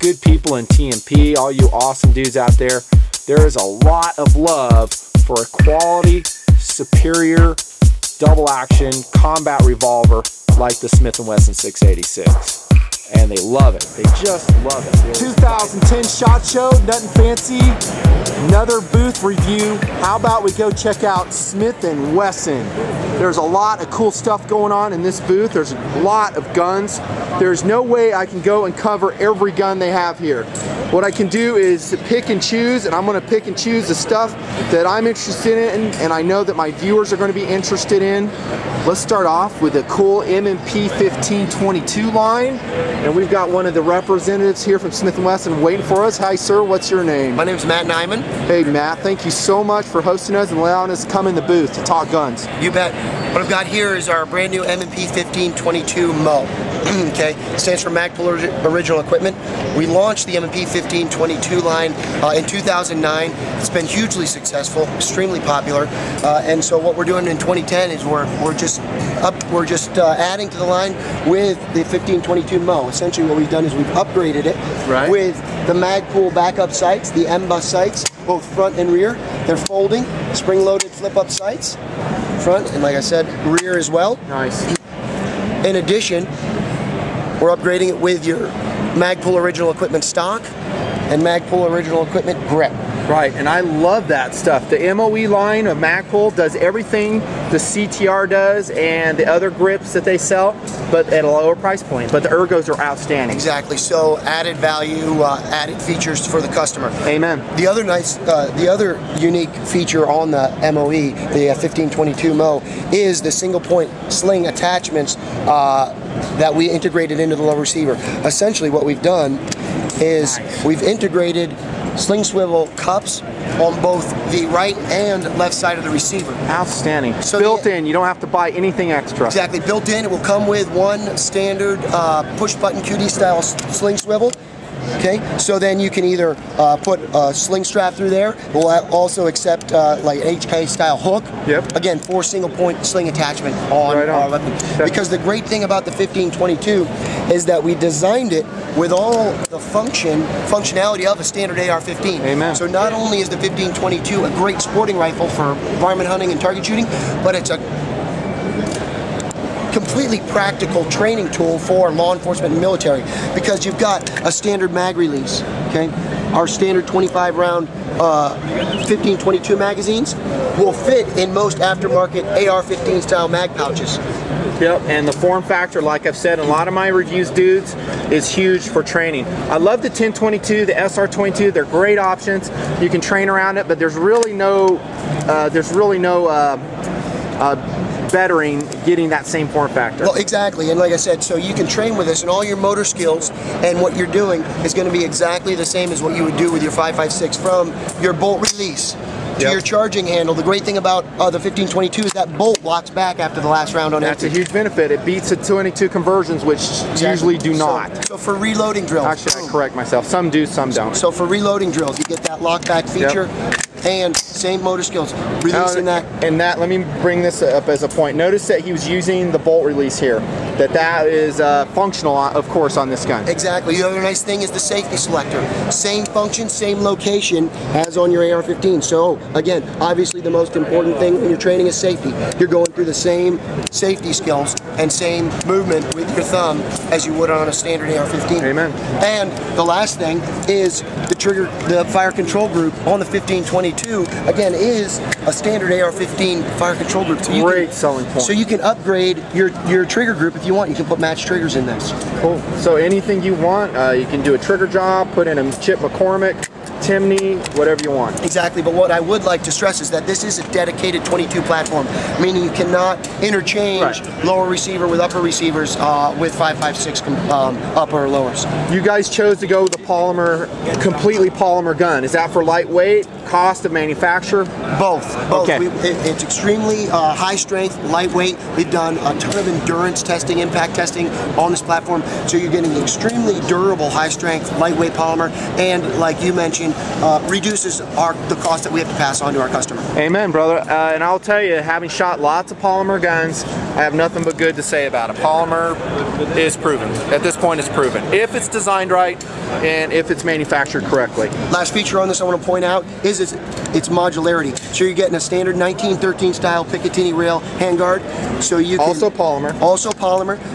good people in TMP, all you awesome dudes out there. There is a lot of love for a quality, superior, double action combat revolver like the Smith & Wesson 686. And they love it. They just love it. 2010 SHOT Show, Nutnfancy, another booth review. How about we go check out Smith & Wesson? There's a lot of cool stuff going on in this booth. There's a lot of guns. There's no way I can go and cover every gun they have here. What I can do is pick and choose, and I'm gonna pick and choose the stuff that I'm interested in and I know that my viewers are gonna be interested in. Let's start off with a cool M&P 15-22 line. And we've got one of the representatives here from Smith & Wesson waiting for us. Hi, sir. What's your name? My name's Matt Nyman. Hey, Matt. Thank you so much for hosting us and allowing us to come in the booth to talk guns. You bet. What I've got here is our brand new M&P 15-22 MO. Okay, stands for Magpul Original Equipment. We launched the M&P 15-22 line in 2009. It's been hugely successful, extremely popular, and so what we're doing in 2010 is we're just adding to the line with the 15-22 MO. Essentially, what we've done is we've upgraded it with the Magpul backup sights, the MBUS sights, both front and rear. They're folding, spring-loaded flip-up sights, front, and like I said, rear as well. Nice. In addition, we're upgrading it with your Magpul Original Equipment stock and Magpul Original Equipment grip. Right, and I love that stuff. The MOE line of Magpul does everything the CTR does and the other grips that they sell, but at a lower price point. But the ergos are outstanding. Exactly, so added value, added features for the customer. Amen. The other nice, the other unique feature on the MOE, the 15-22 MO, is the single point sling attachments that we integrated into the low receiver. Essentially what we've done is we've integrated sling swivel cups on both the right and left side of the receiver. Outstanding. So built in, you don't have to buy anything extra. Exactly, built in. It will come with one standard push button QD style sling swivel. Okay, so then you can either put a sling strap through there. We'll also accept like an HK style hook. Yep. Again, 4 single point sling attachment on our weapon. Because the great thing about the 15-22 is that we designed it with all the functionality of a standard AR-15. Amen. So not only is the 15-22 a great sporting rifle for varmint hunting and target shooting, but it's a completely practical training tool for law enforcement and military, because you've got a standard mag release, okay? Our standard 25 round 15-22 magazines will fit in most aftermarket AR-15 style mag pouches. Yep, and the form factor, like I've said in a lot of my reviews, dudes, is huge for training. I love the 10-22, the SR-22. They're great options. You can train around it, but there's really no bettering getting that same form factor. Well, exactly, and like I said, so you can train with us and all your motor skills, and what you're doing is going to be exactly the same as what you would do with your 5.56, from your bolt release to your charging handle. The great thing about the 15-22 is that bolt locks back after the last round on it. That's a huge benefit. It beats the 22 conversions, which usually do not. So for reloading drills. Actually, I correct myself. Some do, some don't. So for reloading drills, you get that lock back feature. Yep. And same motor skills, releasing that. And that, let me bring this up as a point. Notice that he was using the bolt release here. That is functional, of course, on this gun. Exactly. The other nice thing is the safety selector. Same function, same location as on your AR-15. So, again, obviously the most important thing when you're training is safety. You're going through the same safety skills and same movement with your thumb as you would on a standard AR-15. Amen. And the last thing is the trigger, the fire control group on the 15-22. Again, is a standard AR-15 fire control group. So great selling point. So you can upgrade your trigger group if you want. You can put match triggers in this. Cool. So anything you want, you can do a trigger job, put in a Chip McCormick, Timney, whatever you want. Exactly, but what I would like to stress is that this is a dedicated 22 platform, meaning you cannot interchange lower receiver with upper receivers with 5.56 upper or lowers. You guys chose to go with a polymer, completely polymer gun. Is that for lightweight? cost of manufacture? Both. Okay. It's extremely high strength, lightweight. We've done a ton of endurance testing, impact testing on this platform, so you're getting extremely durable, high strength, lightweight polymer, and like you mentioned, reduces the cost that we have to pass on to our customer. Amen, brother. And I'll tell you, having shot lots of polymer guns, I have nothing but good to say about it. Polymer is proven. At this point, it's proven. If it's designed right, and if it's manufactured correctly. Last feature on this I want to point out is its modularity. So you're getting a standard 1913 style Picatinny rail handguard. So you can, also polymer.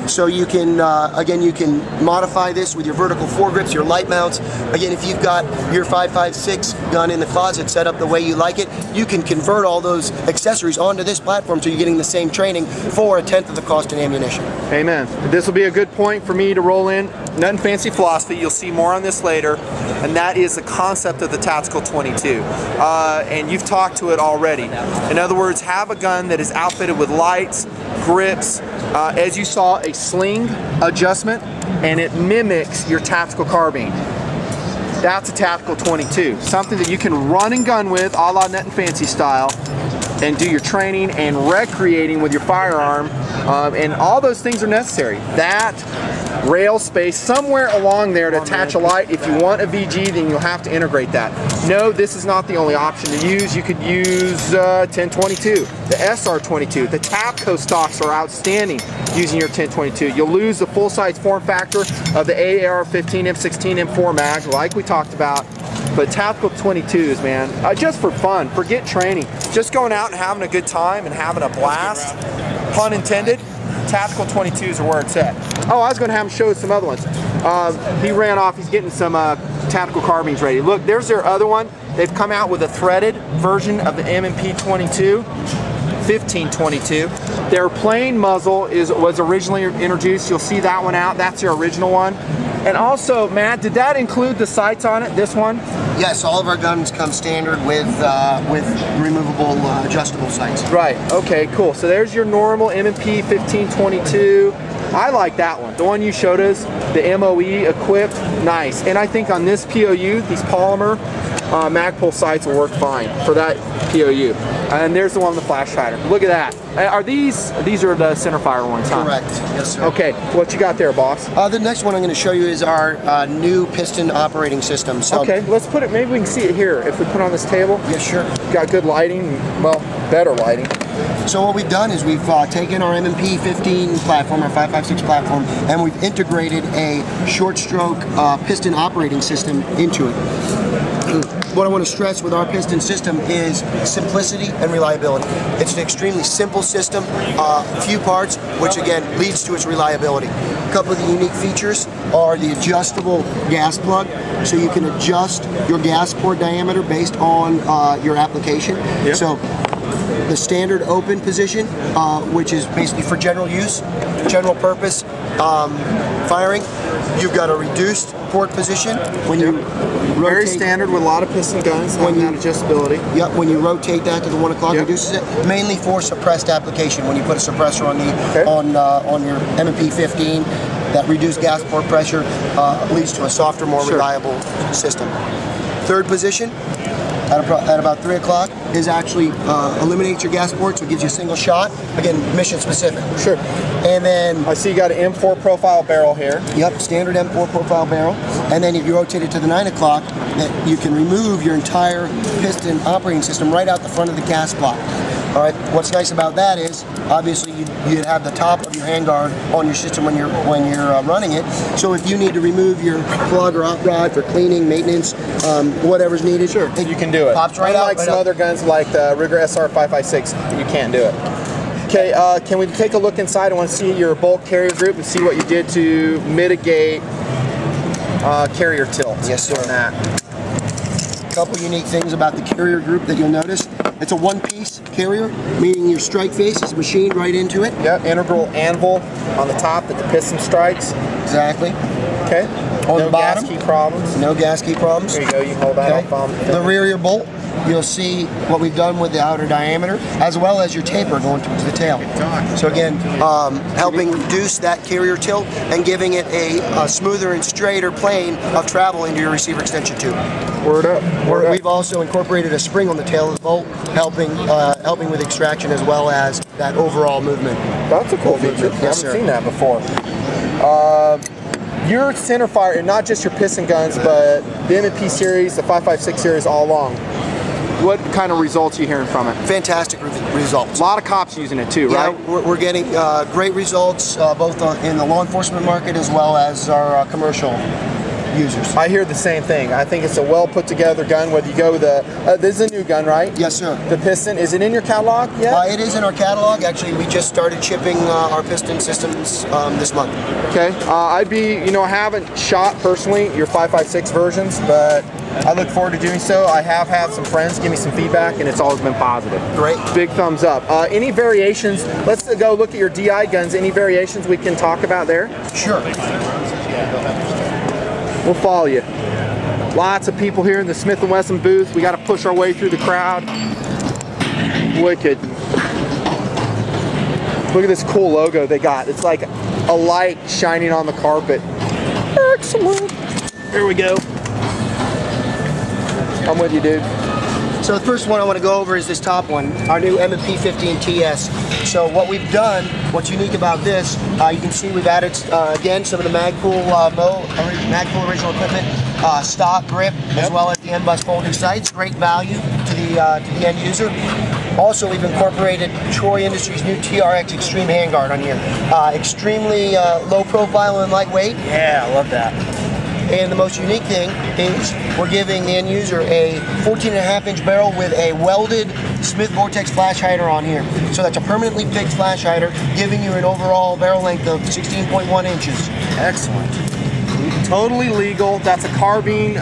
So you can again, you can modify this with your vertical foregrips, your light mounts. Again, if you've got your 5.56 gun in the closet set up the way you like it, you can convert all those accessories onto this platform, so you're getting the same training for a tenth of the cost in ammunition. Amen. This will be a good point for me to roll in. Nutnfancy philosophy. You'll see more on this later, and that is the concept of the tactical 22. And you've talked to it already. In other words, have a gun that is outfitted with lights, grips, as you saw, a sling adjustment, and it mimics your tactical carbine. That's a tactical 22, something that you can run and gun with, a la Nutnfancy style, and do your training and recreating with your firearm, and all those things are necessary. That rail space somewhere along there to attach a light. If you want a VG, then you'll have to integrate that. No, this is not the only option to use. You could use 1022, the SR22. The TAPCO stocks are outstanding using your 1022. You'll lose the full-size form factor of the AR-15, M16, M4 mag, like we talked about. But tactical 22s, man, just for fun, forget training. Just going out and having a good time and having a blast, pun intended. Tactical 22s are where it's at. Oh, I was going to have him show some other ones. He ran off, he's getting some tactical carbines ready. Look, there's their other one. They've come out with a threaded version of the M&P 15-22. Their plain muzzle was originally introduced. You'll see that one out. That's their original one. And also, Matt, did that include the sights on it, this one? Yes, all of our guns come standard with removable adjustable sights. Right, okay, cool. So there's your normal M&P 15-22. I like that one. The one you showed us, the MOE equipped, nice. And I think on this POU, these polymer Magpul sights will work fine for that POU. And there's the one with the flash hider. Look at that. These are the centerfire ones, huh? Correct. Yes, sir. Okay, what you got there, boss? The next one I'm going to show you is our new piston operating system. So okay, let's put it, maybe we can see it here if we put it on this table. Yes, sure. Got good lighting, well, better lighting. So what we've done is we've taken our M&P 15 platform, our 5.56 platform, and we've integrated a short stroke piston operating system into it. What I want to stress with our piston system is simplicity and reliability. It's an extremely simple system, few parts, which again leads to its reliability. A couple of the unique features are the adjustable gas plug, so you can adjust your gas port diameter based on your application. Yep. So the standard open position, which is basically for general use, general purpose firing. You've got a reduced port position when you rotate. Very standard with a lot of piston guns having that adjustability. Yep, when you rotate that to the 1 o'clock, yep, reduces it. Mainly for suppressed application. When you put a suppressor on the on your M&P 15, that reduced gas port pressure leads to a softer, more reliable system. Third position, at about 3 o'clock, is actually eliminates your gas port, so it gives you a single shot. Again, mission specific. Sure. And then I see you got an M4 profile barrel here. Yep, standard M4 profile barrel. And then if you rotate it to the 9 o'clock, that you can remove your entire piston operating system right out the front of the gas block. All right. What's nice about that is obviously you'd have the top of your handguard on your system when you're running it. So if you need to remove your plug or op rod for cleaning, maintenance, whatever's needed, sure, you can do it. Pops right out. Unlike some other guns like the Rigger SR556, you can't do it. Okay. Can we take a look inside? I want to see your bulk carrier group and see what you did to mitigate carrier tilt. Yes, sir. A couple unique things about the carrier group that you'll notice. It's a one-piece carrier, meaning your strike face is machined right into it. Yep, integral anvil on the top that the piston strikes. Exactly. Okay. On the bottom. No gas key problems. No gas key problems. There you go, you hold that up. The rear bolt, you'll see what we've done with the outer diameter, as well as your taper going towards the tail. So again, helping reduce that carrier tilt and giving it a smoother and straighter plane of travel into your receiver extension tube. Word up. Word up. We've also incorporated a spring on the tail of the bolt, helping with extraction as well as that overall movement. That's a cool feature. I haven't seen that before. Your center fire, and not just your piston guns, but the M&P series, the 556 series all along. What kind of results are you hearing from it? Fantastic results. A lot of cops using it too, right? Yeah, we're getting great results both in the law enforcement market as well as our commercial users. I hear the same thing. I think it's a well put together gun, whether you go with the, this is a new gun, right? Yes, sir. The piston, is it in your catalog yet? It is in our catalog. Actually, we just started shipping our piston systems this month. Okay. I'd be, you know, I haven't shot personally your 556 versions, but I look forward to doing so. I have had some friends give me some feedback, and it's always been positive. Great. Big thumbs up. Any variations? Let's go look at your DI guns. Any variations we can talk about there? Sure. We'll follow you. Lots of people here in the Smith & Wesson booth. We got to push our way through the crowd. Wicked. Look at this cool logo they got. It's like a light shining on the carpet. Excellent. Here we go. I'm with you, dude. So the first one I want to go over is this top one, our new M&P 15 TS. So what we've done, what's unique about this, you can see we've added, again, some of the Magpul, Magpul original equipment, stock grip, as well as the MBUS folding sights. Great value to the end user. Also, we've incorporated Troy Industries' new TRX Extreme handguard on here. Extremely low profile and lightweight. Yeah, I love that. And the most unique thing is we're giving the end user a 14.5-inch barrel with a welded Smith Vortex flash hider on here. So that's a permanently fixed flash hider, giving you an overall barrel length of 16.1 inches. Excellent. Totally legal. That's a carbine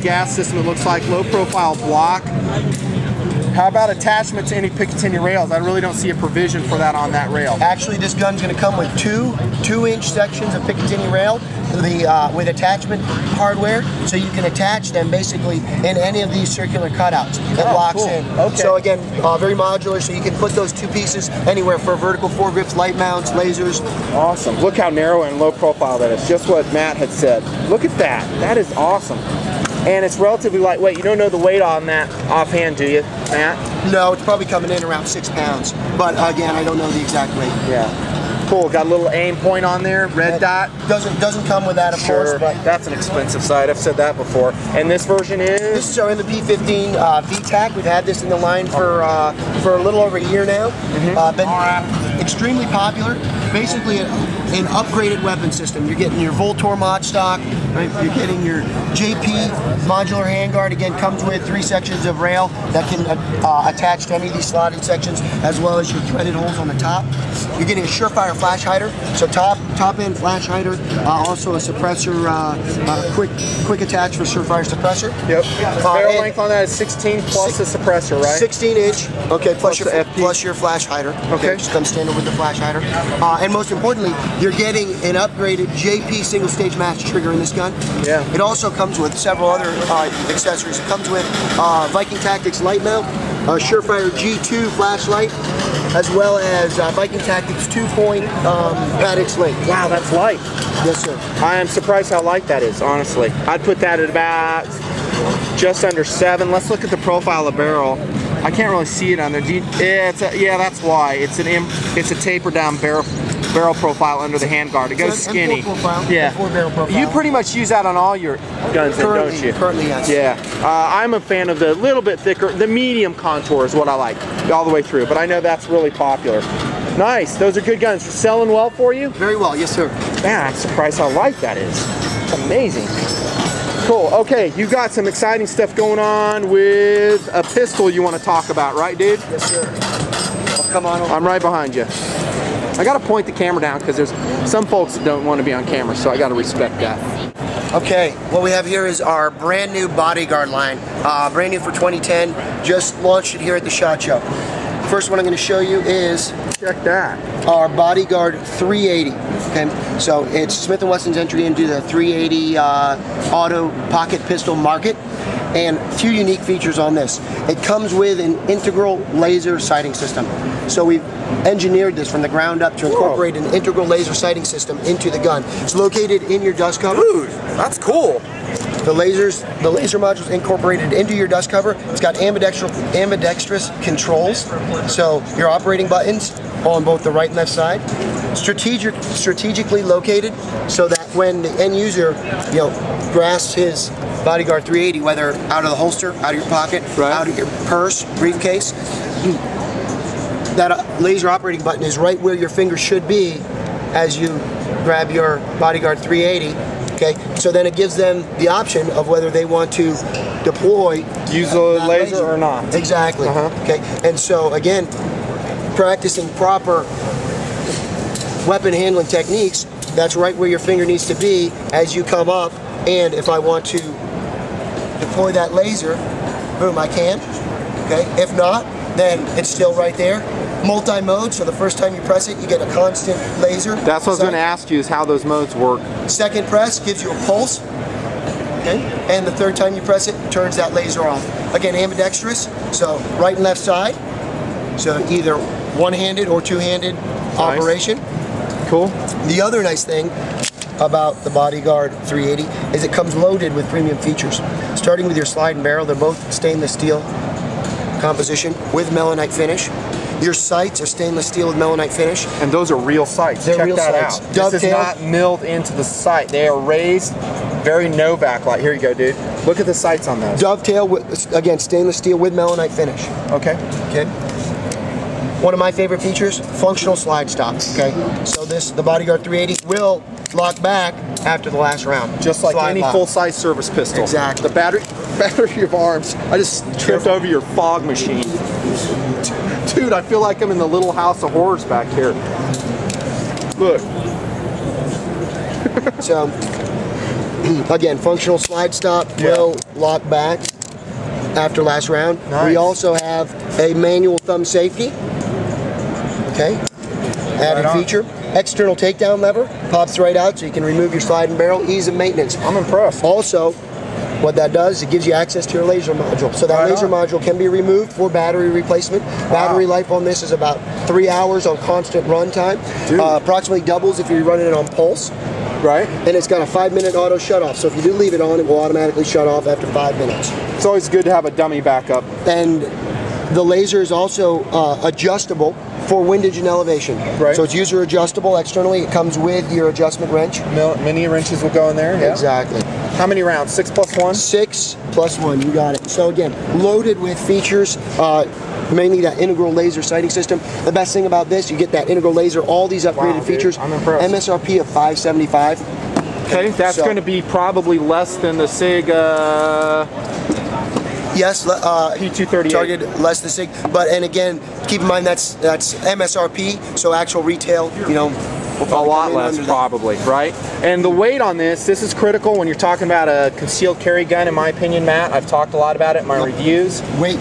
gas system, it looks like. Low profile block. How about attachment to any Picatinny rails? I really don't see a provision for that on that rail. Actually, this gun's going to come with two-inch sections of Picatinny rail with attachment hardware, so you can attach them basically in any of these circular cutouts. It locks in. Okay. So again, very modular, so you can put those two pieces anywhere for vertical foregrips, light mounts, lasers. Awesome. Look how narrow and low profile that is. Just what Matt had said. Look at that. That is awesome. And it's relatively lightweight. You don't know the weight on that offhand, do you, Matt? No, it's probably coming in around 6 pounds. But again, I don't know the exact weight. Yeah. Cool. Got a little aim point on there. Red dot. Doesn't come with that, of course. But that's an expensive sight. I've said that before. And this version is. This is our M&P 15 VTAC. We've had this in the line for a little over a year now. Mm-hmm. Been extremely popular. Basically, an upgraded weapon system. You're getting your Voltor mod stock, right? You're getting your JP modular handguard. Again, comes with 3 sections of rail that can attach to any of these slotted sections, as well as your threaded holes on the top. You're getting a Surefire flash hider, so top end flash hider, also a suppressor, quick attach for Surefire suppressor. Yep. Barrel length on that is 16 plus the suppressor, right? 16-inch. Okay. Plus your flash hider. Okay. Just come standard with the flash hider, and most importantly, you're getting an upgraded JP single-stage match trigger in this gun. Yeah. It also comes with several other accessories. It comes with Viking Tactics light mount, Surefire G2 flashlight, as well as Viking Tactics 2-point Paddix link. Wow, that's light. Yes, sir. I am surprised how light that is, honestly. I'd put that at about just under 7. Let's look at the profile of barrel. I can't really see it on there. Yeah, that's why. It's a taper-down barrel profile under the handguard. It goes skinny. Yeah. You pretty much use that on all your guns, don't you? Currently, yes. Yeah. I'm a fan of the little bit thicker, the medium contour is what I like all the way through, but I know that's really popular. Nice. Those are good guns. Selling well for you? Very well, yes, sir. Man, I'm surprised how light that is. It's amazing. Cool. Okay, you got some exciting stuff going on with a pistol you want to talk about, right, dude? Yes, sir. I'll come on over. I'm right behind you. I gotta point the camera down because there's some folks that don't want to be on camera, so I gotta respect that. Okay, what we have here is our brand new bodyguard line, brand new for 2010. Just launched it here at the SHOT Show. First one I'm going to show you is check that our bodyguard 380. Okay, so it's Smith & Wesson's entry into the 380 auto pocket pistol market. And a few unique features on this. It comes with an integral laser sighting system. So we've engineered this from the ground up to incorporate an integral laser sighting system into the gun. It's located in your dust cover. Dude, that's cool. The laser module's incorporated into your dust cover. It's got ambidextrous controls, so your operating buttons on both the right and left side. Strategically located, so that when the end user, you know, grasps his Bodyguard 380, whether out of the holster, out of your pocket, right, out of your purse, briefcase, that laser operating button is right where your finger should be as you grab your Bodyguard 380. Okay, so then it gives them the option of whether they want to deploy, use the laser or not. Exactly. Okay, and so again, practicing proper weapon handling techniques, that's right where your finger needs to be as you come up. And if I want to deploy that laser, boom, I can. Okay. If not, then it's still right there. Multi-mode, so the first time you press it, you get a constant laser. That's what I was going to ask you, is how those modes work. Second press gives you a pulse. Okay. And the third time you press it, it turns that laser off. Again, ambidextrous, so right and left side. So either one-handed or two-handed operation. Cool. The other nice thing about the Bodyguard 380 is it comes loaded with premium features. Starting with your slide and barrel, they're both stainless steel composition with melanite finish. Your sights are stainless steel with melanite finish. And those are real sights. They're real sights. Check that out. This is not milled into the sight. They are raised, very no backlight. Here you go, dude. Look at the sights on those. Dovetail, with, again, stainless steel with melanite finish. Okay. Okay. One of my favorite features, functional slide stocks. Okay, so this, the Bodyguard 380 will lock back after the last round. Just like any full-size service pistol. Exactly. The battery of arms, I just tripped over your fog machine. Dude, I feel like I'm in the Little House of Horrors back here. Look. So, again, functional slide stock will lock back after last round. Nice. We also have a manual thumb safety. Okay, added feature. External takedown lever, pops right out so you can remove your slide and barrel, ease of maintenance. I'm impressed. Also, what that does, it gives you access to your laser module. So that laser module can be removed for battery replacement. Battery life on this is about 3 hours on constant run time. Approximately doubles if you're running it on pulse. Right. And it's got a 5-minute auto shut off. So if you do leave it on, it will automatically shut off after 5 minutes. It's always good to have a dummy backup. And the laser is also adjustable for windage and elevation. Right. So it's user adjustable externally. It comes with your adjustment wrench. Mini wrenches will go in there. Yeah. Exactly. How many rounds? 6 plus 1? 6 plus 1. You got it. So again, loaded with features. Mainly that integral laser sighting system. The best thing about this, you get that integral laser, all these upgraded features. I'm impressed. MSRP of $575. Okay, that's going to be probably less than the SIG. Yes, P238 targeted less than SIG. But and again, keep in mind that's MSRP, so actual retail, you know, a lot less probably, right? And the weight on this, this is critical when you're talking about a concealed carry gun, in my opinion, Matt. I've talked a lot about it in my reviews. Weight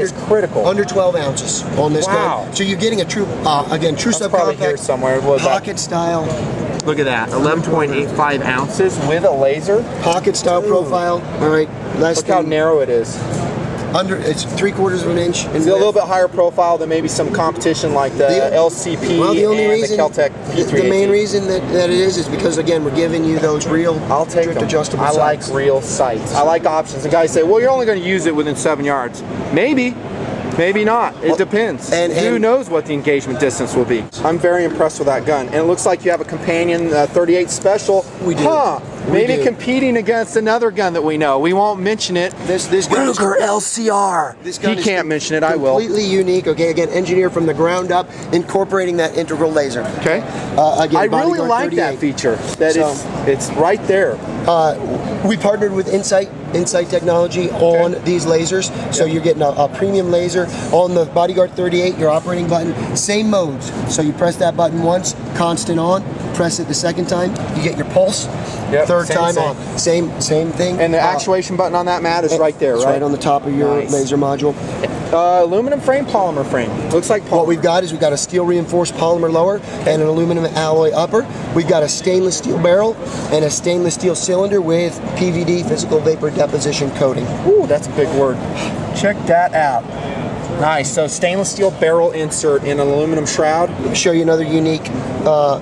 is critical. Under 12 ounces on this gun. So you're getting a true, again, true subcompact, pocket style. Look at that, 11.85 ounces with a laser. Pocket style profile, all right. Look how narrow it is. It's 3/4 of an inch. It's a little bit higher profile than maybe some competition like the LCP and the Kel-Tec P380. The main reason that it is because, again, we're giving you those real drift-adjustable sights. I like real sights. I like options. The guys say, well, you're only going to use it within 7 yards. Maybe. Maybe not. It depends. And who knows what the engagement distance will be. I'm very impressed with that gun. And it looks like you have a companion 38 Special. We do. Huh. Maybe competing against another gun that we know. We won't mention it. This Ruger LCR. This gun, he can't mention it. I will. Completely unique. Okay, again, engineered from the ground up, incorporating that integral laser. Okay. Again, I really like that feature. That it's right there. We partnered with Insight Technology on these lasers, so you're getting a premium laser on the Bodyguard 38. Your operating button, same modes. So you press that button once, constant on. Press it the second time, you get your pulse. Yep, Third time on, same thing. And the actuation button on that, Matt, is right there, right? Right on the top of your laser module. Aluminum frame, polymer frame. Looks like polymer. What we've got is we've got a steel reinforced polymer lower and an aluminum alloy upper. We've got a stainless steel barrel and a stainless steel cylinder with PVD, physical vapor deposition coating. Ooh, that's a big word. Check that out. Nice, so stainless steel barrel insert in an aluminum shroud. Let me show you another unique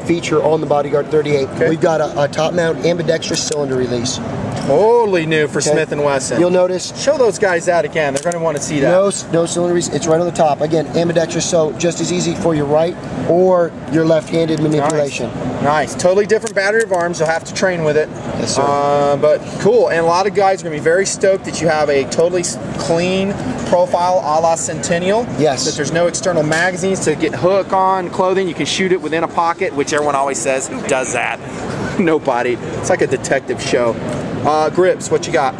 feature on the Bodyguard 38. Okay. We've got a top mount ambidextrous cylinder release. Totally new for Smith & Wesson. You'll notice. Show those guys out again. They're going to want to see that. No cylinders. It's right on the top. Again, ambidextrous, so just as easy for your right or your left-handed manipulation. Nice. Totally different battery of arms. You'll have to train with it. Yes, sir. But cool. And a lot of guys are going to be very stoked that you have a totally clean profile a la Centennial. Yes. That there's no external magazines to get hook on clothing. You can shoot it within a pocket, which everyone always says, who does that? Nobody. It's like a detective show. Grips, what you got?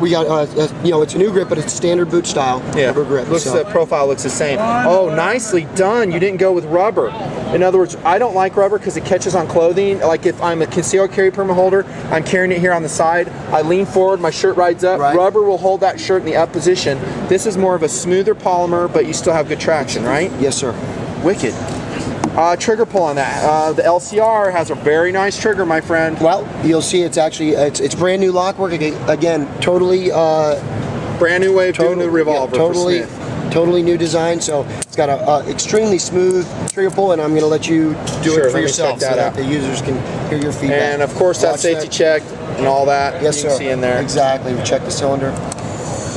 We got, you know, it's a new grip, but it's standard boot style rubber grip. Looks, the profile looks the same. Oh, nicely done. You didn't go with rubber. In other words, I don't like rubber because it catches on clothing. Like if I'm a concealed carry permit holder, I'm carrying it here on the side. I lean forward, my shirt rides up. Right. Rubber will hold that shirt in the up position. This is more of a smoother polymer, but you still have good traction, right? Yes, sir. Wicked. Trigger pull on that. The LCR has a very nice trigger, my friend. Well, you'll see it's actually, it's brand new lock work. Again, totally... brand new wave, totally new revolver. Yeah, totally, for Smith. Totally new design. So it's got an extremely smooth trigger pull, and I'm going to let you do it for yourself so that the users can hear your feedback. And of course, that safety check and all that. Yes, sir. You can see in there. Exactly. We check the cylinder.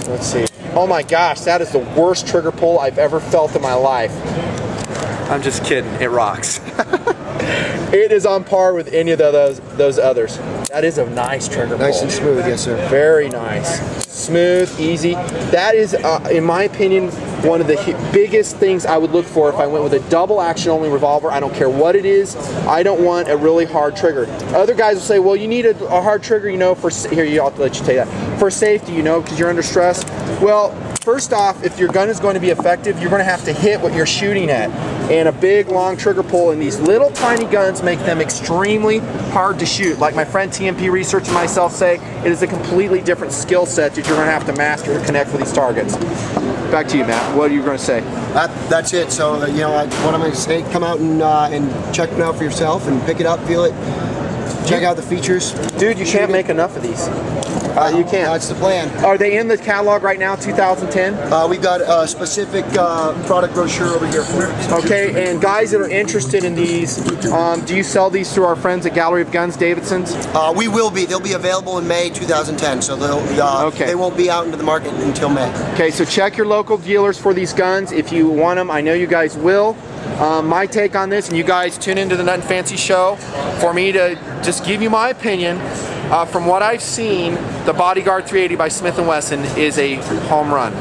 Let's see. Oh my gosh, that is the worst trigger pull I've ever felt in my life. I'm just kidding, it rocks. It is on par with any of those others. That is a nice trigger pull. Nice and smooth, yes sir. Very nice. Smooth, easy. That is, in my opinion, one of the biggest things I would look for if I went with a double action only revolver. I don't care what it is. I don't want a really hard trigger. Other guys will say, well, you need a hard trigger, you know, for, here, I'll let you take that. For safety, you know, because you're under stress. Well, first off, if your gun is going to be effective, you're going to have to hit what you're shooting at. And a big, long trigger pull, and these little tiny guns make them extremely hard to shoot. Like my friend TMP Research and myself say, it is a completely different skill set that you're going to have to master to connect with these targets. Back to you, Matt. What are you going to say? That's it. So, you know, what I'm going to say, come out and check it out for yourself and pick it up, feel it. Check out the features. Dude, you can't make enough of these. You can't. That's the plan. Are they in the catalog right now, 2010? We've got a specific product brochure over here. Okay, and guys that are interested in these, do you sell these through our friends at Gallery of Guns Davidson's? We will be. They'll be available in May 2010, so they won't be out into the market until May. Okay, so check your local dealers for these guns. If you want them, I know you guys will. My take on this, and you guys tune into the Nutnfancy show for me to just give you my opinion. From what I've seen, the Bodyguard 380 by Smith & Wesson is a home run.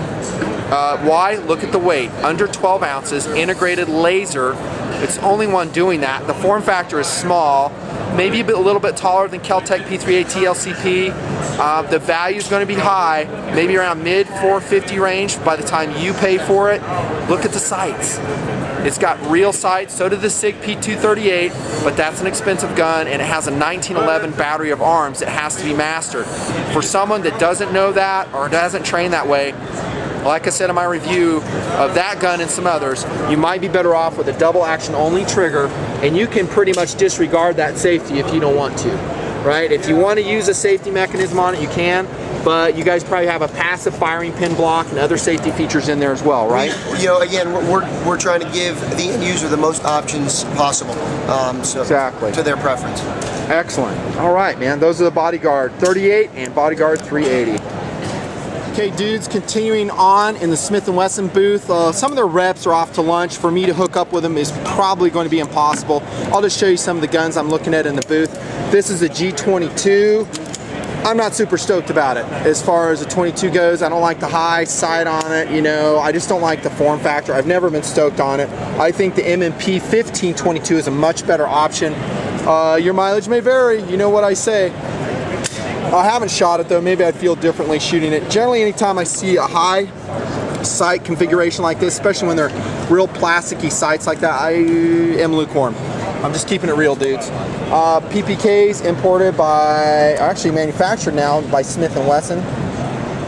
Why? Look at the weight. Under 12 ounces, integrated laser. It's the only one doing that. The form factor is small, maybe a little bit taller than Kel-Tec P380 LCP. The value is going to be high, maybe around mid 450 range by the time you pay for it. Look at the sights. It's got real sights, so did the SIG P238, but that's an expensive gun and it has a 1911 battery of arms that has to be mastered. For someone that doesn't know that or doesn't train that way, like I said in my review of that gun and some others, you might be better off with a double action only trigger, and you can pretty much disregard that safety if you don't want to, right? If you want to use a safety mechanism on it, you can. But you guys probably have a passive firing pin block and other safety features in there as well, right? You know, again, we're trying to give the end user the most options possible, exactly, to their preference. Excellent. All right, man. Those are the Bodyguard 38 and Bodyguard 380. Okay, dudes, continuing on in the Smith & Wesson booth. Some of their reps are off to lunch. For me to hook up with them is probably going to be impossible. I'll just show you some of the guns I'm looking at in the booth. This is a G22. I'm not super stoked about it as far as the 22 goes. I don't like the high sight on it, you know. I just don't like the form factor. I've never been stoked on it. I think the M&P 15-22 is a much better option. Your mileage may vary, you know what I say. I haven't shot it though, maybe I'd feel differently shooting it. Generally anytime I see a high sight configuration like this, especially when they're real plasticky sights like that, I am lukewarm. I'm just keeping it real, dudes. PPKs imported by, actually manufactured now by Smith & Wesson.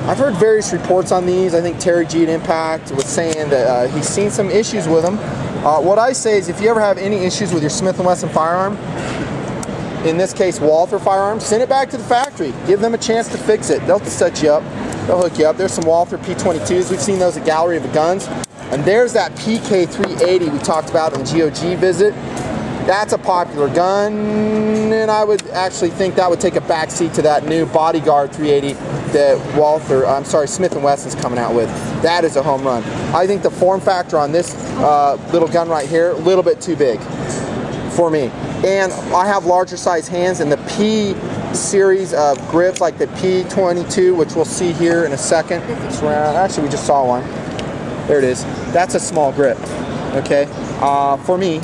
I've heard various reports on these. I think Terry G at Impact was saying that he's seen some issues with them. What I say is if you ever have any issues with your Smith & Wesson firearm, in this case Walther firearms, send it back to the factory. Give them a chance to fix it. They'll set you up. They'll hook you up. There's some Walther P22s. We've seen those at Gallery of the Guns. And there's that PK380 we talked about in GOG visit. That's a popular gun, and I would actually think that would take a backseat to that new Bodyguard 380 that Smith & Wesson's coming out with. That is a home run. I think the form factor on this little gun right here, a little bit too big for me. And I have larger size hands, and the P series of grips, like the P22, which we'll see here in a second. Actually, we just saw one. There it is. That's a small grip, okay? For me.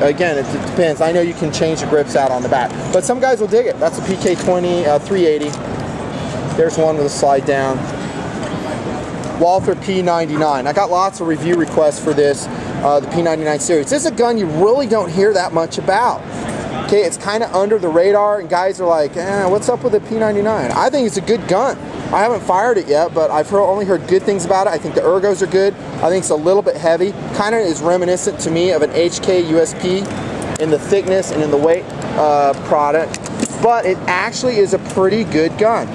Again, it depends. I know you can change the grips out on the back, but some guys will dig it. That's a PK20 380. There's one with a slide down. Walther P99. I got lots of review requests for this, the P99 series. This is a gun you really don't hear that much about. Okay, it's kind of under the radar, and guys are like, what's up with the P99? I think it's a good gun. I haven't fired it yet, but I've only heard good things about it. I think the ergos are good. I think it's a little bit heavy. Kind of is reminiscent to me of an HK USP in the thickness and in the weight product, but it actually is a pretty good gun.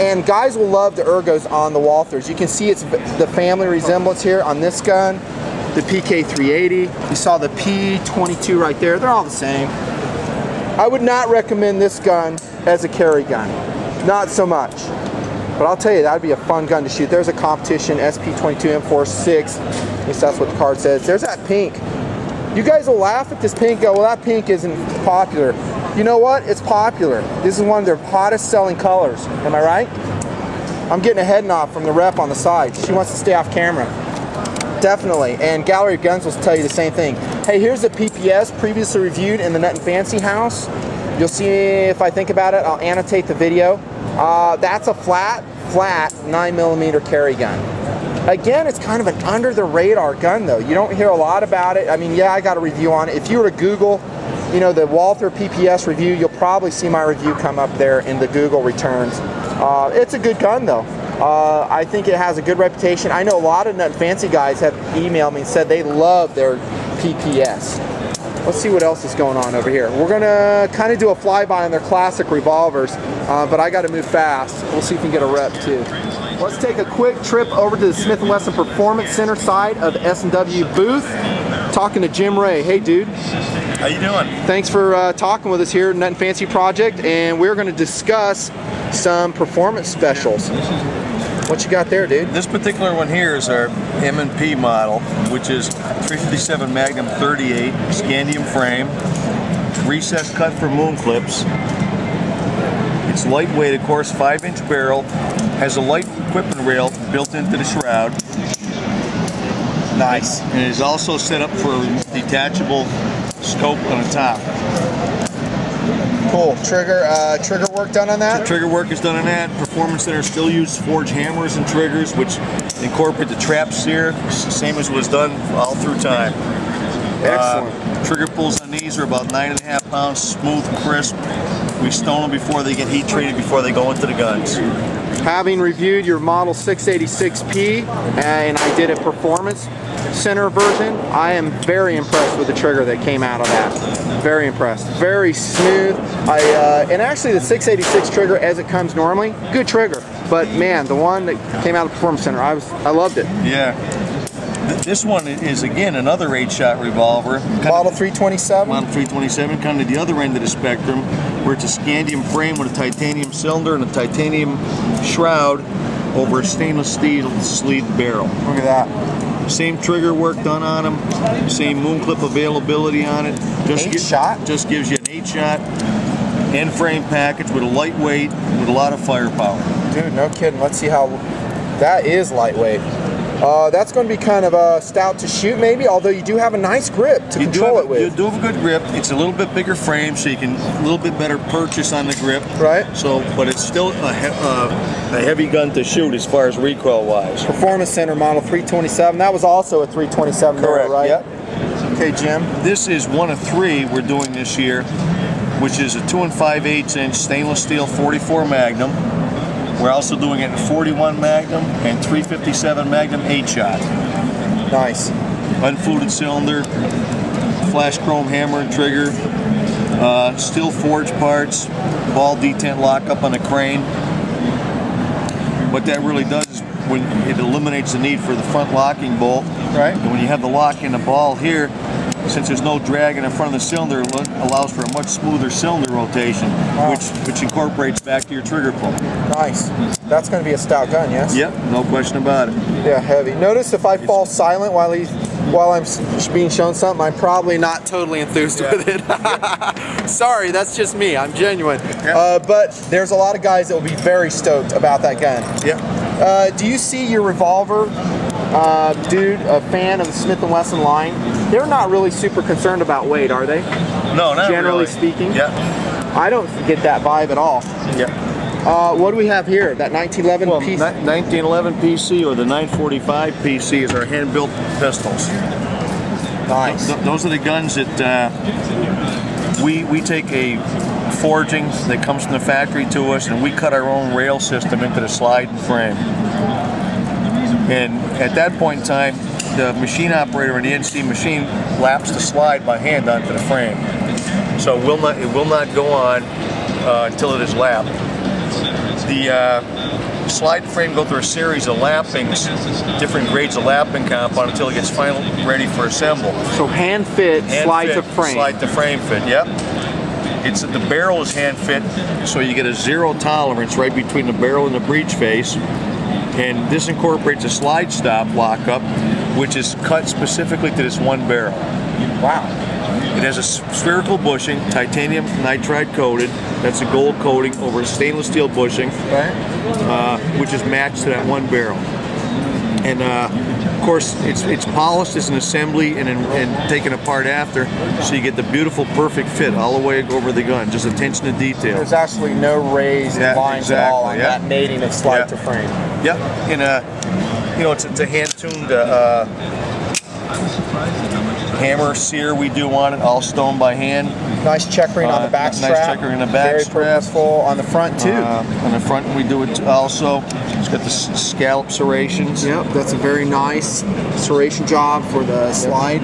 And guys will love the ergos on the Walthers. You can see it's the family resemblance here on this gun, the PK380. You saw the P22 right there. They're all the same. I would not recommend this gun as a carry gun. Not so much, but I'll tell you, that'd be a fun gun to shoot. There's a competition, SP22M46, at least that's what the card says. There's that pink. You guys will laugh at this pink, go, well, that pink isn't popular. You know what? It's popular. This is one of their hottest selling colors. Am I right? I'm getting a head nod from the rep on the side. She wants to stay off camera. Definitely, and Gallery of Guns will tell you the same thing. Hey, here's the PPS previously reviewed in the Nutnfancy house. You'll see, if I think about it, I'll annotate the video. That's a flat 9mm carry gun. Again, it's kind of an under-the-radar gun, though. You don't hear a lot about it. I mean, yeah, I got a review on it. If you were to Google, you know, the Walther PPS review, you'll probably see my review come up there in the Google returns. It's a good gun, though. I think it has a good reputation. I know a lot of Nutnfancy guys have emailed me and said they love their PPS. Let's see what else is going on over here. We're gonna kind of do a flyby on their classic revolvers, but I gotta move fast. We'll see if we can get a rep too. Let's take a quick trip over to the Smith & Wesson Performance Center side of the S&W booth. Talking to Jim Ray. Hey dude. How you doing? Thanks for talking with us here at Nutnfancy Project, and we're gonna discuss some performance specials. What you got there, dude? This particular one here is our M&P model, which is 357 Magnum 38, Scandium frame, recessed cut for moon clips. It's lightweight, of course, 5-inch barrel, has a light equipment rail built into the shroud. Nice. And it is also set up for a detachable scope on the top. Cool. Trigger work done on that? Trigger work is done on that. Performance Center still uses forged hammers and triggers, which incorporate the traps here, same as was done all through time. Excellent. Trigger pulls on these are about 9.5 pounds, smooth, crisp. We stone them before they get heat treated, before they go into the guns. Having reviewed your Model 686P, and I did a Performance Center version, I am very impressed with the trigger that came out of that. Very impressed. Very smooth. And actually the 686 trigger as it comes normally, good trigger. But man, the one that came out of the Performance Center, I loved it. Yeah. This one is again another 8-shot revolver. Model 327? Model 327, kind of the other end of the spectrum, where it's a Scandium frame with a titanium cylinder and a titanium shroud over a stainless steel sleeve barrel. Look at that. Same trigger work done on them, same moon clip availability on it. Just gives you an 8-shot end frame package with a lightweight, with a lot of firepower. Dude, no kidding. Let's see how that is lightweight. That's going to be kind of stout to shoot, maybe. Although you do have a nice grip to control it with. You do have a good grip. It's a little bit bigger frame, so you can a little bit better purchase on the grip. Right. So, but it's still a heavy gun to shoot as far as recoil wise. Performance Center Model 327. That was also a 327. Correct. Right. Yep. Okay, Jim. This is one of three we're doing this year, which is a 2 5/8-inch stainless steel 44 Magnum. We're also doing it in 41 Magnum and 357 Magnum 8-shot. Nice. Unfluted cylinder, flash chrome hammer and trigger, steel forged parts, ball detent lockup on the crane. what that really does is when it eliminates the need for the front locking bolt. Right. And when you have the lock in the ball here, since there's no drag in the front of the cylinder, it allows for a much smoother cylinder rotation, wow, which incorporates back to your trigger pull. Nice. That's going to be a stout gun, yes? Yep, no question about it. Yeah, heavy. Notice if I fall silent while he's while I'm being shown something, I'm probably not totally enthused with it. Sorry, that's just me. I'm genuine. Yeah. But there's a lot of guys that will be very stoked about that gun. Yeah. Do you see your revolver dude, a fan of the Smith & Wesson line? They're not really super concerned about weight, are they? No, not generally speaking. Yeah. I don't get that vibe at all. Yeah. What do we have here? That 1911 PC? 1911 PC or the 945 PC is our hand-built pistols. Nice. Those are the guns that we take a forging that comes from the factory to us, and we cut our own rail system into the slide and frame. And at that point in time, the machine operator in the NC machine laps the slide by hand onto the frame. So it will not go on until it is lapped. The slide and frame go through a series of lappings, different grades of lapping compound until it gets finally ready for assemble. So hand fit, slide to frame. Slide to frame fit, yep. It's the barrel is hand fit, so you get a zero tolerance right between the barrel and the breech face. And this incorporates a slide stop lockup, which is cut specifically to this one barrel. Wow. It has a spherical bushing, titanium nitride coated. That's a gold coating over a stainless steel bushing, which is matched to that one barrel. And of course, it's polished as an assembly and taken apart after, so you get the beautiful, perfect fit all the way over the gun. Just attention to detail. There's actually no raised lines at all on that mating of slide to frame. Yep. And you know, it's a hand-tuned hammer sear we do on it, all stone by hand. Nice checkering on the back strap. Nice checkering on the back strap. Very purposeful on the front too. On the front we do it also. It's got the scallop serrations. Yep, that's a very nice serration job for the slide.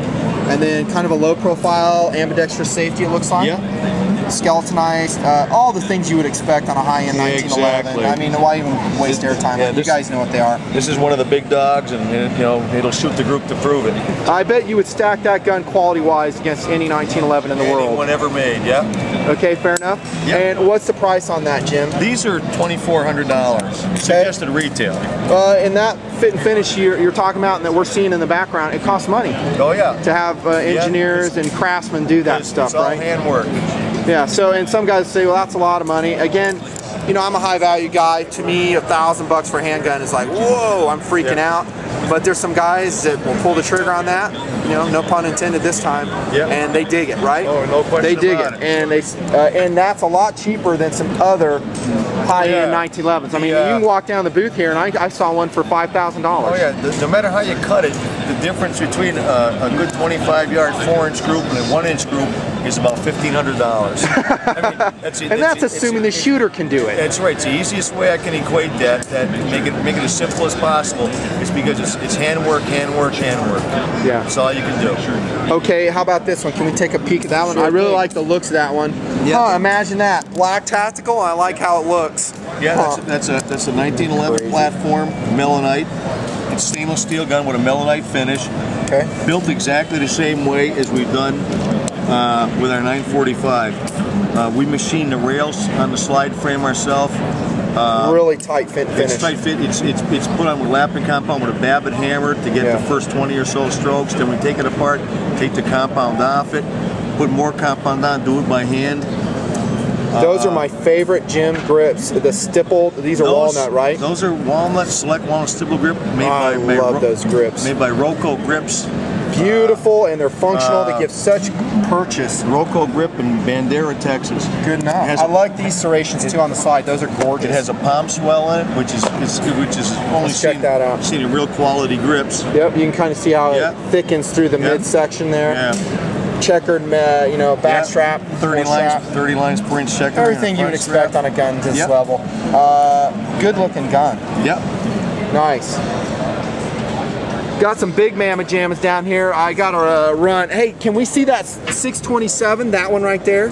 And then kind of a low profile ambidextrous safety, it looks like. Yep. Skeletonized, all the things you would expect on a high-end 1911. Exactly. I mean, why even waste airtime? Yeah, you guys know what they are. This is one of the big dogs, and you know it'll shoot the group to prove it. I bet you would stack that gun quality-wise against any 1911 in the world. Anyone ever made, yeah. Okay, fair enough. Yep. And what's the price on that, Jim? These are $2,400 suggested retail. And that fit and finish you're talking about, and that we're seeing in the background, it costs money. Oh yeah. To have engineers and craftsmen do that stuff, it's all right? Handwork. Yeah, so, and some guys say, well, that's a lot of money. Again, you know, I'm a high value guy. To me, $1,000 for a handgun is like, whoa, I'm freaking out. But there's some guys that will pull the trigger on that, you know, no pun intended this time, and they dig it, right? Oh, no question they dig about it. And that's a lot cheaper than some other high-end 1911s. I mean, you can walk down the booth here, and I saw one for $5,000. Oh, yeah. No matter how you cut it, the difference between a good 25-yard 4-inch group and a 1-inch group is about $1,500. I mean, that's assuming the shooter can do it. That's right. It's the easiest way I can equate that, make it as simple as possible, is because it's handwork, handwork, handwork. Yeah. That's all you can do. Okay, how about this one? Can we take a peek at that one? Sure, I really like the looks of that one. Yeah. Huh, imagine that. Black tactical, I like how it looks. Yeah, that's a 1911 platform, melanite. It's a stainless steel gun with a melanite finish. Okay. Built exactly the same way as we've done with our 945. We machine the rails on the slide frame ourselves. Really tight fit finish. It's tight fit. It's put on with lapping compound with a Babbitt hammer to get the first 20 or so strokes. Then we take it apart, take the compound off it, put more compound on, do it by hand. Those are my favorite Jim grips. The stippled. These are walnut, right? Those are walnut, select walnut stipple grip. I love those grips. Made by Roco Grips. Beautiful, and they're functional. They give such purchase. Roco Grip in Bandera, Texas. Good enough. I like these serrations too on the side. Those are gorgeous. It has a palm swell in it, which is only seen in real quality grips. Yep, you can kind of see how it thickens through the midsection there. Yeah. Checkered, you know, back strap. 30 lines per inch checkered. Everything you would expect on a gun this level. Good looking gun. Yep. Nice. Got some big mamma jammas down here. I got a run. Hey, can we see that 627? That one right there?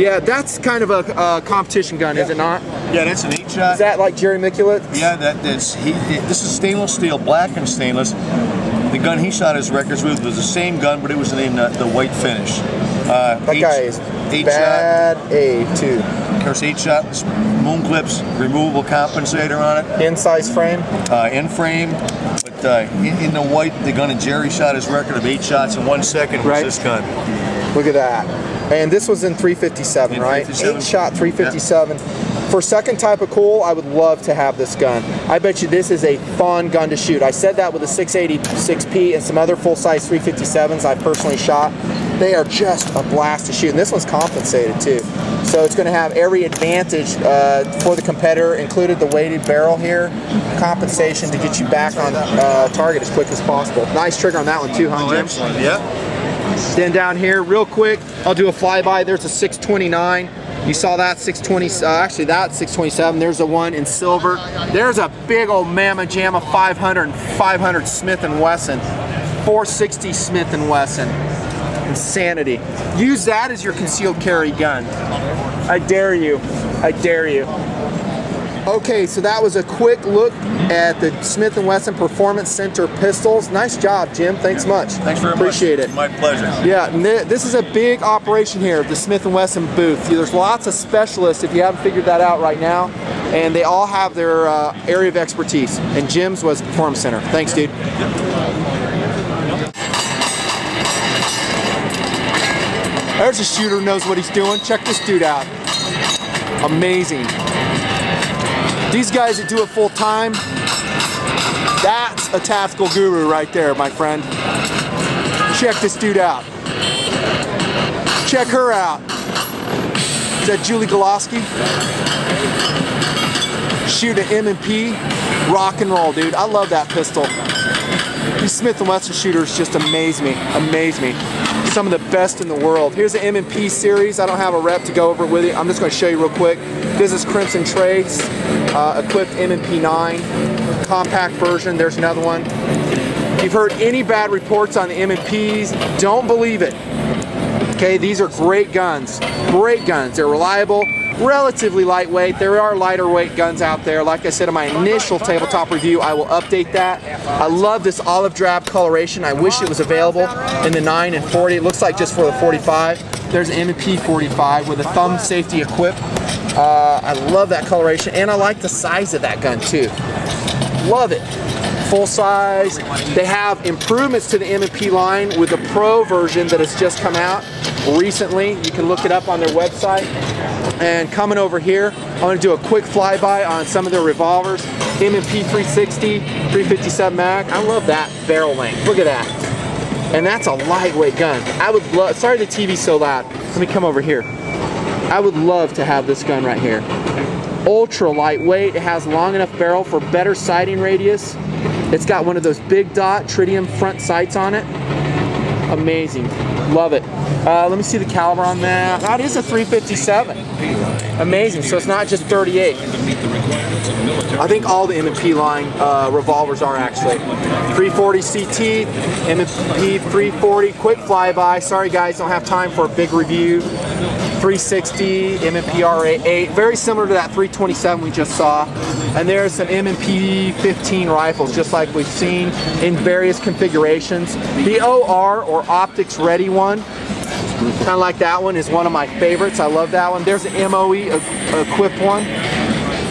Yeah, that's kind of a competition gun, is it not? Yeah, that's an 8-shot. Is that like Jerry Miculek? Yeah, this is stainless steel, black and stainless. The gun he shot his records with was the same gun, but it was in the white finish. That guy is bad A2. Of course, 8-shot, moon clips, removable compensator on it. In-size frame? In-frame. But in the white, the gun that Jerry shot his record of 8 shots in 1 second was this gun. Look at that. And this was in 357, right? 8-shot 357. Yeah. For second type of cool, I would love to have this gun. I bet you this is a fun gun to shoot. I said that with a 686P and some other full-size 357s I personally shot. They are just a blast to shoot, and this one's compensated too. So it's going to have every advantage for the competitor, included the weighted barrel here, compensation to get you back on target as quick as possible. Nice trigger on that one too, huh, Jim? Excellent, yeah. Then down here, real quick, I'll do a flyby. There's a 629. You saw that 620, actually that 627, there's a one in silver. There's a big old Mamma Jamma 500 and 500 Smith & Wesson, 460 Smith & Wesson, insanity. Use that as your concealed carry gun. I dare you, I dare you. Okay, so that was a quick look at the Smith & Wesson Performance Center pistols. Nice job, Jim. Thanks much. Thanks very much. Appreciate it. My pleasure. Yeah, and this is a big operation here, the Smith & Wesson booth. There's lots of specialists, if you haven't figured that out right now, and they all have their area of expertise. And Jim's was Performance Center. Thanks, dude. There's a shooter who knows what he's doing. Check this dude out. Amazing. These guys that do it full time, that's a tactical guru right there, my friend. Check this dude out. Check her out. Is that Julie Goloski? Shoot an M&P, rock and roll, dude. I love that pistol. These Smith & Wesson shooters just amaze me, amaze me. Some of the best in the world. Here's the M&P series. I don't have a rep to go over with you. I'm just going to show you real quick. This is Crimson Trace, equipped M&P9, compact version. There's another one. If you've heard any bad reports on the M&Ps, don't believe it. Okay, these are great guns. Great guns. They're reliable, relatively lightweight. There are lighter weight guns out there. Like I said in my initial tabletop review, I will update that. I love this olive drab coloration. I wish it was available in the 9 and 40. It looks like just for the 45. There's an M&P 45 with a thumb safety equipped. I love that coloration, and I like the size of that gun too. Love it. Full size. They have improvements to the M&P line with the Pro version that has just come out recently. You can look it up on their website. And coming over here, I'm going to do a quick flyby on some of their revolvers. M&P 360, 357 Mag. I love that barrel length. Look at that. And that's a lightweight gun. I would love. Sorry, the TV's so loud. Let me come over here. I would love to have this gun right here. Ultra lightweight, it has long enough barrel for better sighting radius. It's got one of those big dot tritium front sights on it. Amazing, love it. Let me see the caliber on that. That is a 357. Amazing, so it's not just 38. I think all the M&P line revolvers are actually. 340 CT, M&P 340, quick flyby. Sorry guys, don't have time for a big review. 360, M&P R88, very similar to that 327 we just saw. And there's some M&P 15 rifles, just like we've seen in various configurations. The OR, or optics ready one, kind of like that one, is one of my favorites. I love that one. There's an MOE equipped one.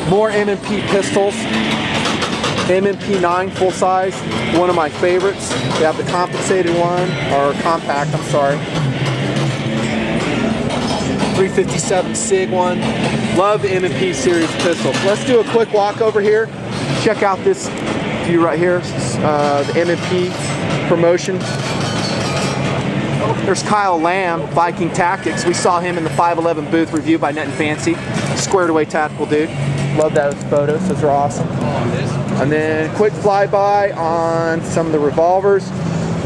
More M&P pistols. M&P9 full size, one of my favorites. They have the compensated one, or compact, I'm sorry. 357 SIG one. Love the M&P series pistols. Let's do a quick walk over here. Check out this view right here, the M&P promotion. There's Kyle Lamb, Viking Tactics. We saw him in the 511 booth review by Nutnfancy. Squared away tactical dude. Love those photos. Those are awesome. And then quick flyby on some of the revolvers.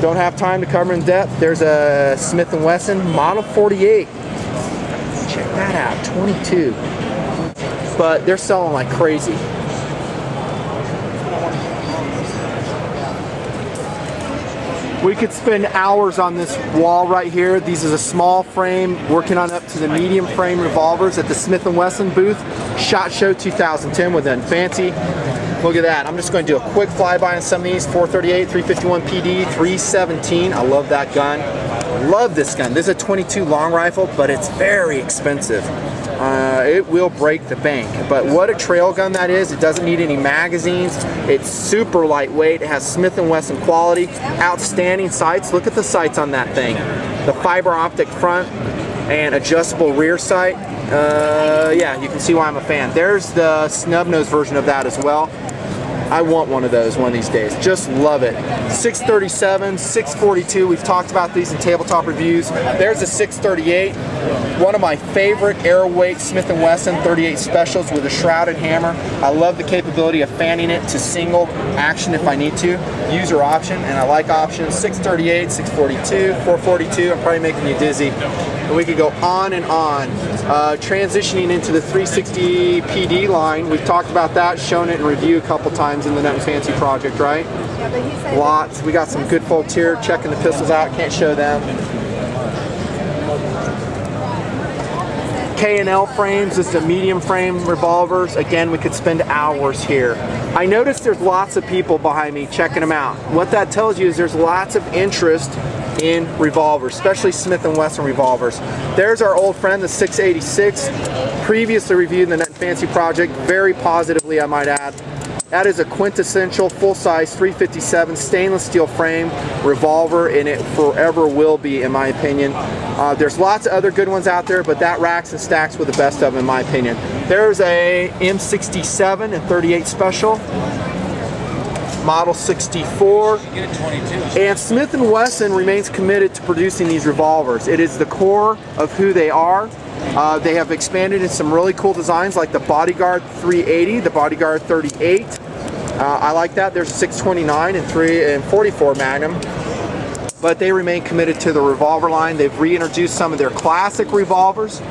Don't have time to cover in depth. There's a Smith & Wesson Model 48. Check that out, 22. But they're selling like crazy. We could spend hours on this wall right here. These is a small frame, working on up to the medium frame revolvers at the Smith & Wesson booth, SHOT Show 2010 with Nutnfancy. Look at that. I'm just going to do a quick flyby on some of these. 438, 351 PD, 317. I love that gun. Love this gun. This is a 22 long rifle, but it's very expensive. It will break the bank, but what a trail gun that is. It doesn't need any magazines. It's super lightweight. It has Smith & Wesson quality, outstanding sights. Look at the sights on that thing. The fiber optic front and adjustable rear sight. Yeah, you can see why I'm a fan. There's the snub nose version of that as well. I want one of those one of these days. Just love it. 637, 642, we've talked about these in tabletop reviews. There's a 638, one of my favorite airweight Smith & Wesson 38 specials with a shrouded hammer. I love the capability of fanning it to single action if I need to. User option, and I like options. 638, 642, 442, I'm probably making you dizzy. And we could go on and on. Transitioning into the 360 PD line, we've talked about that, shown it in review a couple times in the Nutnfancy project, right? Lots. We got some good folks here checking the pistols out. Can't show them. K&L frames, this is the medium frame revolvers. Again, we could spend hours here. I noticed there's lots of people behind me checking them out. What that tells you is there's lots of interest in revolvers, especially Smith & Wesson revolvers. There's our old friend, the 686, previously reviewed in the Nutnfancy project, very positively I might add. That is a quintessential full-size 357 stainless steel frame revolver, and it forever will be, in my opinion. There's lots of other good ones out there, but that racks and stacks with the best of them, in my opinion. There's a M67 and 38 special, Model 64, and Smith & Wesson remains committed to producing these revolvers. It is the core of who they are. They have expanded in some really cool designs like the Bodyguard 380, the Bodyguard 38. I like that. There's 629 and 344 Magnum. But they remain committed to the revolver line. They've reintroduced some of their classic revolvers,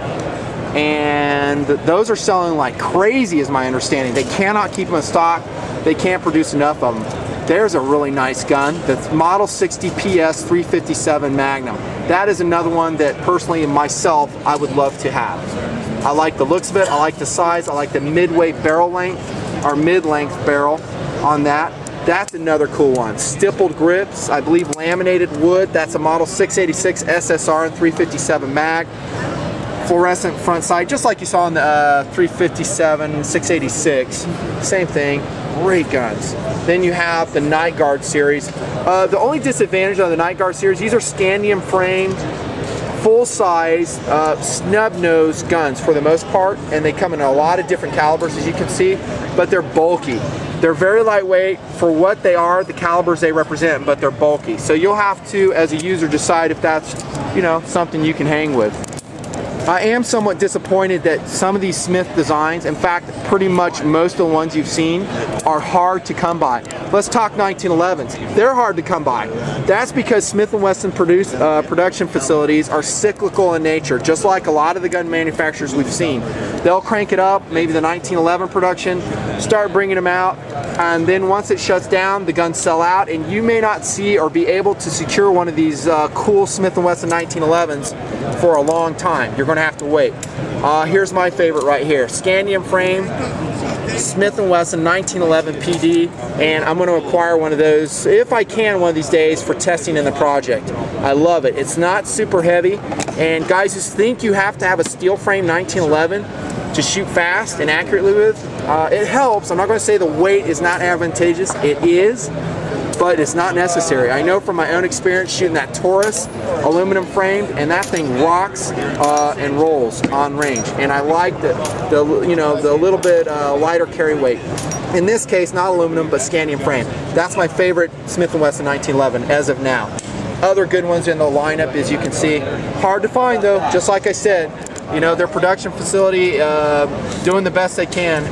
and those are selling like crazy is my understanding. They cannot keep them in stock. They can't produce enough of them. There's a really nice gun, the Model 60 PS 357 Magnum. That is another one that personally, myself, I would love to have. I like the looks of it, I like the size, I like the midway barrel length, or mid-length barrel on that. That's another cool one. Stippled grips, I believe laminated wood, that's a Model 686 SSR and 357 Mag. Fluorescent front sight, just like you saw in the 357, 686, same thing. Great guns. Then you have the Night Guard series. The only disadvantage of the Night Guard series, these are Scandium framed, full-size, snub-nosed guns for the most part, and they come in a lot of different calibers, as you can see, but they're bulky. They're very lightweight for what they are, the calibers they represent, but they're bulky. So you'll have to, as a user, decide if that's, you know, something you can hang with. I am somewhat disappointed that some of these Smith designs, in fact, pretty much most of the ones you've seen, are hard to come by. Let's talk 1911s. They're hard to come by. That's because Smith & Wesson production facilities are cyclical in nature, just like a lot of the gun manufacturers we've seen. They'll crank it up, maybe the 1911 production, start bringing them out, and then once it shuts down, the guns sell out, and you may not see or be able to secure one of these cool Smith & Wesson 1911s for a long time. You're going to have to wait. Here's my favorite right here, Scandium frame, Smith & Wesson 1911 PD, and I'm going to acquire one of those if I can one of these days for testing in the project. I love it. It's not super heavy, and guys who think you have to have a steel frame 1911 to shoot fast and accurately with, it helps. I'm not going to say the weight is not advantageous. It is, but it's not necessary. I know from my own experience shooting that Taurus, aluminum framed, and that thing rocks and rolls on range. And I like the little bit lighter carry weight. In this case, not aluminum, but Scandium frame. That's my favorite Smith & Wesson 1911 as of now. Other good ones in the lineup, as you can see. Hard to find though, just like I said. You know, their production facility doing the best they can,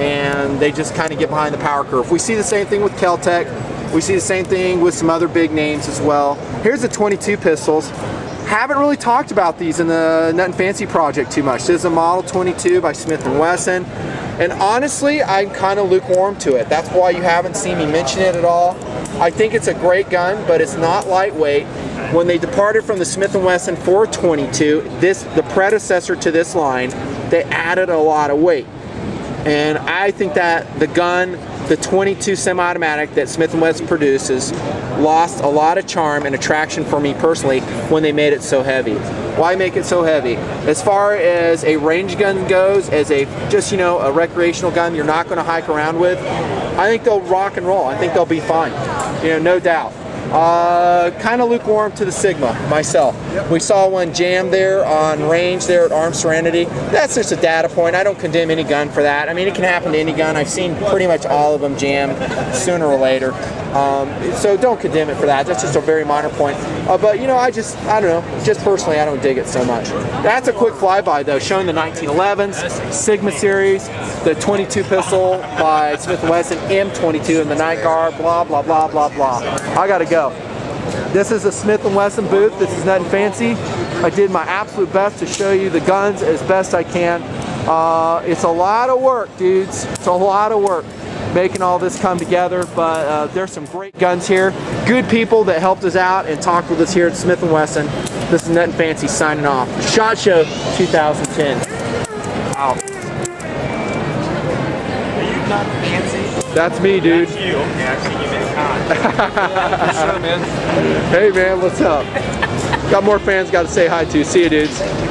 and they just kind of get behind the power curve. We see the same thing with Kel-Tec. We see the same thing with some other big names as well. Here's the 22 pistols. Haven't really talked about these in the Nutnfancy project too much. This is a Model 22 by Smith & Wesson. And honestly, I'm kind of lukewarm to it. That's why you haven't seen me mention it at all. I think it's a great gun, but it's not lightweight. When they departed from the Smith & Wesson 422, the predecessor to this line, they added a lot of weight. And I think that the gun, the 22 semi-automatic that Smith & Wesson produces, lost a lot of charm and attraction for me personally when they made it so heavy. Why make it so heavy? As far as a range gun goes, as a just, you know, a recreational gun you're not going to hike around with, I think they'll rock and roll. I think they'll be fine, you know, no doubt. Kind of lukewarm to the Sigma myself. Yep. We saw one jam there on range there at Armed Serenity. That's just a data point. I don't condemn any gun for that. I mean, it can happen to any gun. I've seen pretty much all of them jammed sooner or later. So don't condemn it for that. That's just a very minor point. But you know, I don't know, just personally, I don't dig it so much. That's a quick flyby though, showing the 1911s, Sigma series, the 22 pistol by Smith & Wesson, M22 and the Night Guard, blah, blah, blah, blah, blah. I gotta go. This is the Smith & Wesson booth. This is nothing fancy. I did my absolute best to show you the guns as best I can. It's a lot of work, dudes. It's a lot of work making all this come together, but there's some great guns here. Good people that helped us out and talked with us here at Smith & Wesson. This is Nothing Fancy signing off. SHOT Show 2010. Wow. Are you not fancy? That's me, dude. That's you. Okay, I've seen you many times. Sure, man. Hey, man, what's up? Got more fans got to say hi to. See you, dudes.